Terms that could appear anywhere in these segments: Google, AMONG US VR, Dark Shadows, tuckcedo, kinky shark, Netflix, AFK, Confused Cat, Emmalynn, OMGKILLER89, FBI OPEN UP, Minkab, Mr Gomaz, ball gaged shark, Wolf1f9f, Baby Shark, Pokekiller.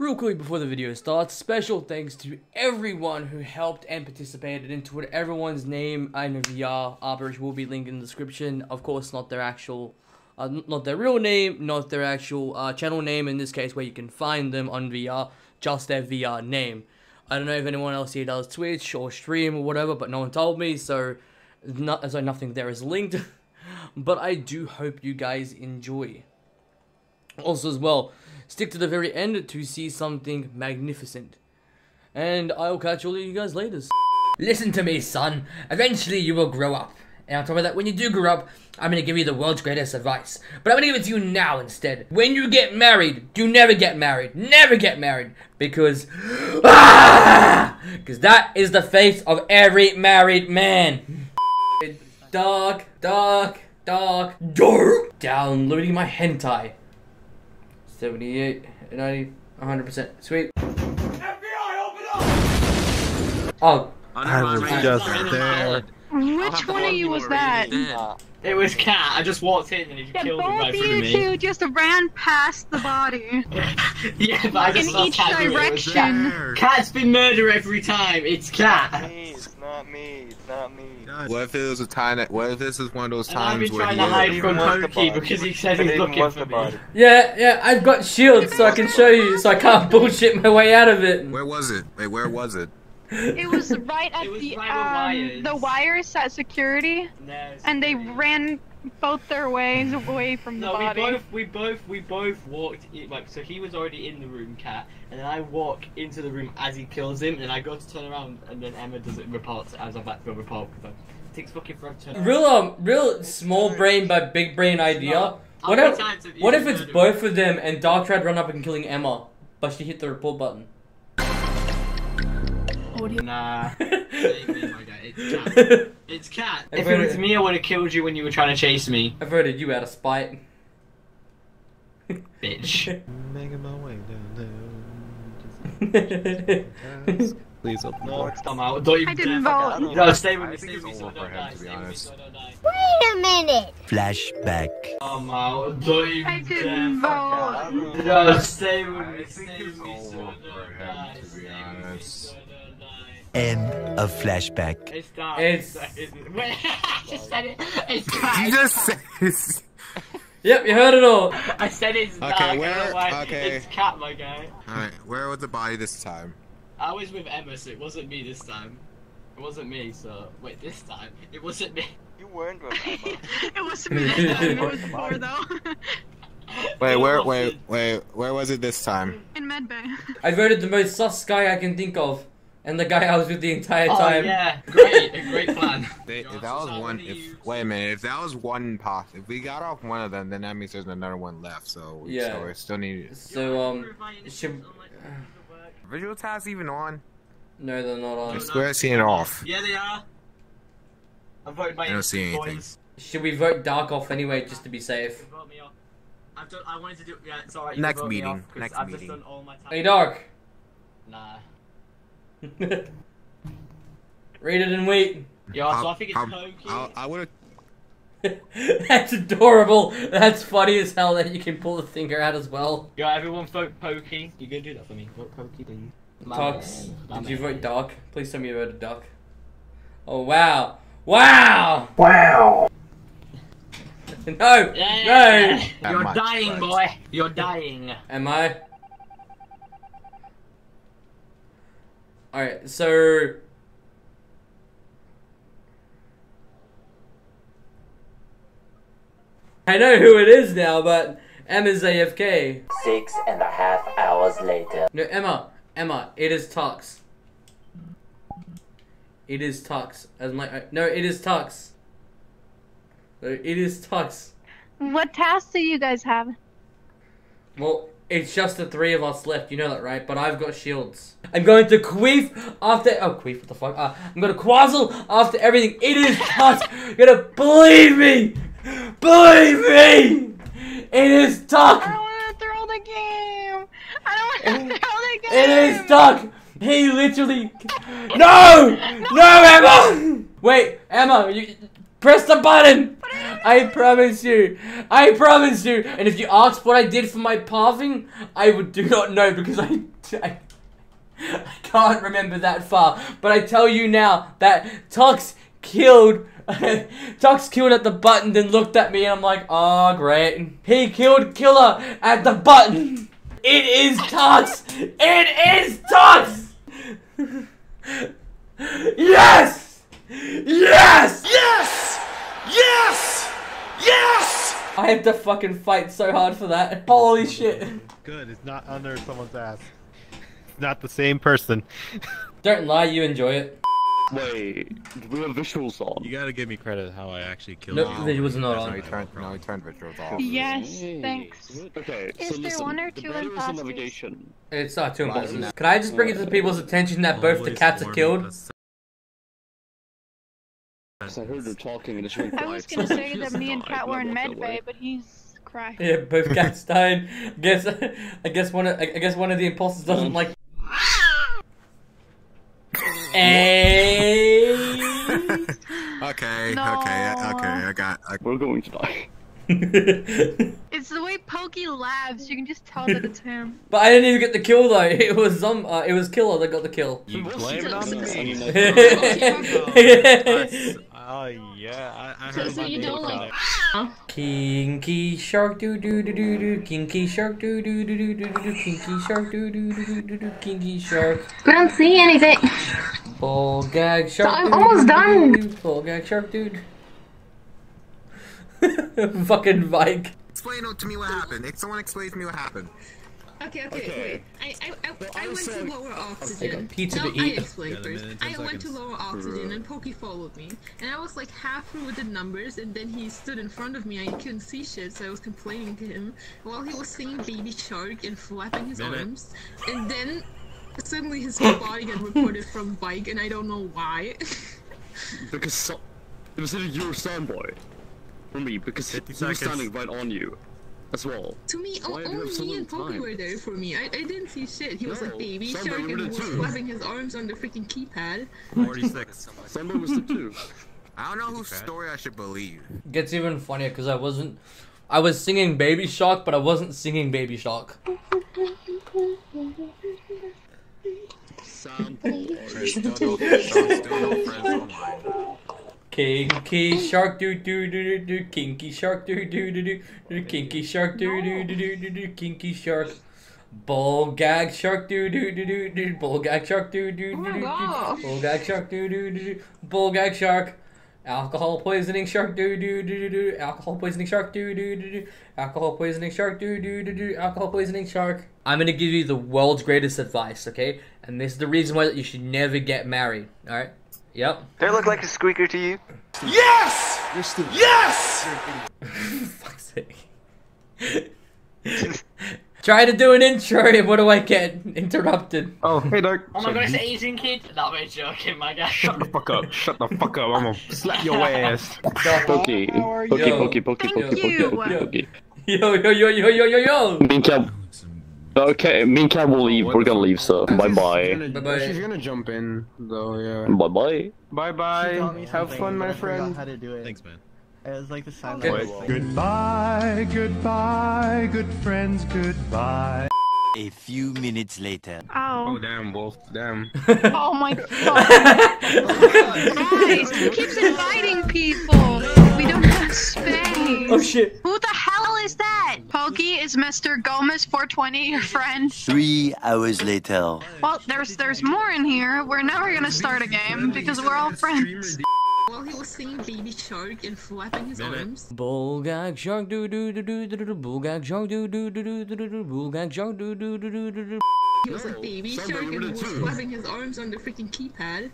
Real quick before the video starts, special thanks to everyone who helped and participated into it. Everyone's name, I know VR, Arborish will be linked in the description. Of course, not their actual, not their real name, not their actual channel name in this case where you can find them on VR, just their VR name. I don't know if anyone else here does Twitch or stream or whatever, but no one told me, so nothing there is linked. But I do hope you guys enjoy. Also as well, stick to the very end to see something magnificent. And I'll catch all of you guys later. Listen to me, son. Eventually you will grow up. And on top of that, when you do grow up, I'm gonna give you the world's greatest advice. But I'm gonna give it to you now instead. When you get married, do never get married. Never get married. Because... because that is the fate of every married man. Dark, dark, dark, dark. Downloading my hentai. 78, 90, 100%. Sweet. FBI, open up! Oh. I was just there. Which one of you was that? It was Cat. I just walked in and he killed me right through me. Both of you two just ran past the body. Yeah, but I just saw Cat do it. In each direction. Cat's been murdered every time. It's Cat. It's not me. It's not me. What if it was a time that? What if this is one of those times where he hide from Pokey because he said he's looking for me? Yeah, yeah. I've got shields, so I can show you. So I can't bullshit my way out of it. Where was it? Wait, where was it? It was right at the wires at security, and they ran both their ways away from the body. We both walked in, like, so he was already in the room, Cat, and then I walk into the room as he kills him, and I go to turn around, and then Emma does it, reports as I'm about to go report because it takes fucking forever to turn around. Real small brain but big brain idea. What if it's both of them and Darktrad run up and killing Emma, but she hit the report button? Nah. It's Cat. It's Cat. If it was me, I would have killed you when you were trying to chase me. I voted you out of spite. Bitch. Making my way down. Please open the door. I'm out. Don't even dare fuck out. No, stay with me. Stay with me so I don't die. Stay with me so I don't die. Wait a minute. Flashback. I'm out. Don't even dare fuck out. No, stay with me. Stay with me so I don't die. Stay with me so I don't die. End of flashback. It's dark. I just said it. It's dark. You just said it. Yep, you heard it all. I said it's dark. Okay, it's Cat, my guy. Alright, where was the body this time? I was with Emma, so it wasn't me this time. It wasn't me, so... Wait, this time? It wasn't me. You weren't with Emma. It wasn't me this time. It was before, though. Wait, where was it this time? In Medbay. I voted the most sus guy I can think of. And the guy I was with the entire time. Oh yeah, great plan. If that was one, wait a minute, if that was one path, if we got off one of them, then that means there's another one left. So yeah, so we still need. So should visual tabs even on? No, they're not on. I swear, seeing off. Yeah, they are. I voted my. I don't see anything. Boys. Should we vote Dark off anyway, just to be safe? Vote me off. I wanted to do. Yeah, it's alright. Next meeting. Next meeting. I've just done all my time. Hey, Dark. Nah. Read it and wait. Yo, so I think it's Pokey. I would have. That's adorable. That's funny as hell that you can pull the finger out as well. Yo, everyone vote Pokey. You gonna do that for me? Vote Pokey, please. Tux, did you vote Dark? Please tell me you voted Duck. Oh wow! Wow! Wow! No! Yeah. No! You're dying, boy. You're dying. Am I? Alright, so... I know who it is now, but Emma's AFK. 6.5 hours later. No, Emma, it is Tux. It is Tux. No, it is Tux. No, it is Tux. What tasks do you guys have? Well... It's just the three of us left, you know that, right? But I've got shields. I'm going to queef after- Oh, queef, what the fuck? I'm gonna quazzle after everything. It is Tuck! You're gonna believe me! Believe me! It is Tuck! I don't wanna throw the game! I don't wanna throw the game! It is Tuck! He literally- No! No, Emma! Wait, Emma, press the button! I promise you. I promise you. And if you asked what I did for my pathing, I would do not know because I can't remember that far. But I tell you now that Tux killed at the button, then looked at me and I'm like, oh great. He killed Killer at the button. It is Tux! It is Tux! Yes! Yes! Yes! Yes! Yes! I had to fucking fight so hard for that. Holy shit. Good, it's not under someone's ass. It's not the same person. Don't lie, you enjoy it. Wait, we have visuals on. You gotta give me credit how I actually killed you. No, it was not on. No, he turned visuals off. Yes, thanks. Okay, so is there one or two imposters? It's not two imposters. Can I just bring it to the people's attention that both the cats are killed? I heard them talking and it's really quiet. I was gonna say that me and Cat were in medbay, but he's crying. Yeah, both cats died. I guess one of the imposters doesn't like. Hey. Okay, no. okay, I got. We're going to die. It's the way Pokey laughs. You can just tell that it's him. But I didn't even get the kill though. It was Killer that got the kill. You blame it on me. Oh yeah, I heard. So you don't like. Kinky shark doo doo doo doo doo. Kinky shark doo doo doo doo doo. Kinky shark doo doo doo doo doo. Kinky shark. I don't see anything. Full gag shark. I'm almost done. Full gag shark, dude. Fucking Mike. Explain to me what happened. If someone explains to me what happened. Okay. Wait. I went to lower oxygen. I got pizza to eat. I explained first. I went to lower oxygen and Pokey followed me. And I was like half through with the numbers and then he stood in front of me and I couldn't see shit, so I was complaining to him while he was singing Baby Shark and flapping his arms. And then suddenly his whole body got reported from Bike and I don't know why. Because it was either you or Soundboy. For me, because he was standing right on you as well. To me, only me and Pokey were there for me. I didn't see shit. He was like Baby Shark and he was flapping his arms on the freaking keypad. 46. Someone was the two. I don't know whose story I should believe. Gets even funnier because I was singing Baby Shark, but I wasn't singing Baby Shark. Kinky shark doo doo doo doo. Kinky shark doo doo doo doo. Kinky shark doo doo doo doo. Kinky shark. Bull gag shark doo doo doo doo. Bull gag shark doo doo doo. Bull gag shark doo doo doo. Bull gag shark. Alcohol poisoning shark doo doo doo doo. Alcohol poisoning shark doo doo doo. Alcohol poisoning shark doo doo doo. Alcohol poisoning shark. I'm gonna give you the world's greatest advice, okay? And this is the reason why you should never get married. All right. Yep. They look like a squeaker to you. Yes! You're stupid. Yes! Fuck's sake. Try to do an intro and what do I get? Interrupted. Oh, hey Dark. Oh my god, it's an Asian kid? No, we're joking, my guy. Shut the fuck up. Shut the fuck up. I'm gonna slap your ass. Pokey. Pokey. Yo. Minkab. Okay, Minkab will leave. We're gonna leave, so bye-bye. She's gonna jump in, though, yeah. Bye-bye. Bye-bye. Have fun, my friend. I forgot how to do it. Thanks, man. It was like the sound of the goodbye, goodbye, good friends, goodbye. A few minutes later. Ow. Oh, damn, Wolf. Damn. Oh, my God. Guys, he keeps inviting people. We don't have space. Oh, shit. Who the hell is that? Pokey is Mr. Gomaz 420, your friend. 3 hours later. Well, there's more in here. We're never going to start a game because we're all friends. Well, he was singing Baby Shark and flapping his arms. Bull gag shark doo doo doo doo doo. Bull gag shark doo doo doo doo doo. Bull gag shark doo doo doo doo doo. He was like Baby Shark and he was flapping his arms on the freaking keypad.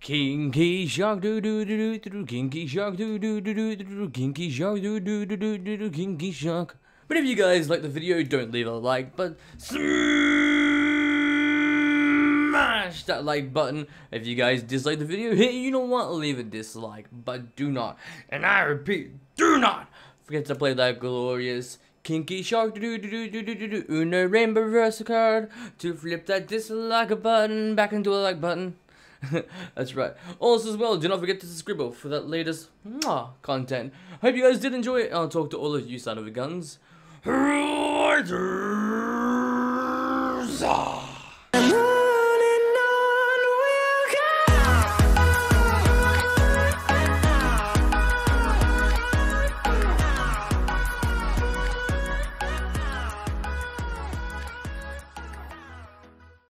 Kinky shark doo doo doo doo. Kinky shark doo doo doo doo. Kinky shark doo doo doo doo. Kinky shark. But if you guys like the video, don't leave a like, but smash that like button. If you guys dislike the video, hey, you know what, leave a dislike, but do not, and I repeat, do not forget to play that glorious Kinky Shark doo doo doo doo doo doo. Uno rainbow reverse card to flip that dislike button back into a like button. That's right. Also as well, do not forget to subscribe for that latest content. Hope you guys did enjoy it. I'll talk to all of you son of a guns.